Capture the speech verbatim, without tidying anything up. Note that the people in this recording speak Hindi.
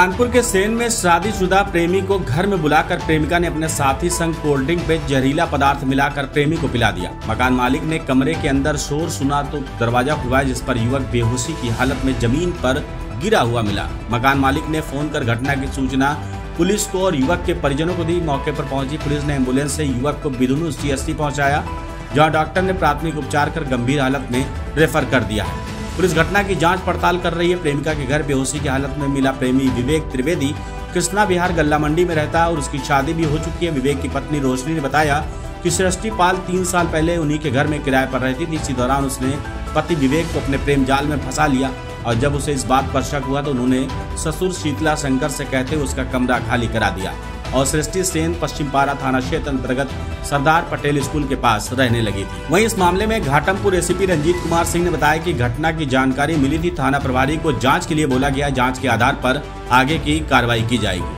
कानपुर के सेन में शादीशुदा प्रेमी को घर में बुलाकर प्रेमिका ने अपने साथी संग कोल्ड ड्रिंक में जहरीला पदार्थ मिलाकर प्रेमी को पिला दिया। मकान मालिक ने कमरे के अंदर शोर सुना तो दरवाजा खुलवाया, जिस पर युवक बेहोशी की हालत में जमीन पर गिरा हुआ मिला। मकान मालिक ने फोन कर घटना की सूचना पुलिस को और युवक के परिजनों को दी। मौके पर पहुंची पुलिस ने एम्बुलेंस से युवक को बिदुनू सी एस सी पहुंचाया, जहां डॉक्टर ने प्राथमिक उपचार कर गंभीर हालत में रेफर कर दिया है। पुलिस घटना की जांच पड़ताल कर रही है। प्रेमिका के घर बेहोशी की हालत में मिला प्रेमी विवेक त्रिवेदी कृष्णा बिहार गल्ला मंडी में रहता है और उसकी शादी भी हो चुकी है। विवेक की पत्नी रोशनी ने बताया कि सृष्टि पाल तीन साल पहले उन्हीं के घर में किराए पर रहती थी। इसी दौरान उसने पति विवेक को अपने प्रेम जाल में फंसा लिया और जब उसे इस बात पर शक हुआ तो उन्होंने ससुर शीतला शंकर से कहते हुए उसका कमरा खाली करा दिया और सृष्टि सेन पश्चिमपारा थाना क्षेत्र अंतर्गत सरदार पटेल स्कूल के पास रहने लगी थी। वहीं इस मामले में घाटमपुर एसीपी रंजीत कुमार सिंह ने बताया कि घटना की जानकारी मिली थी। थाना प्रभारी को जांच के लिए बोला गया। जांच के आधार पर आगे की कार्रवाई की जाएगी।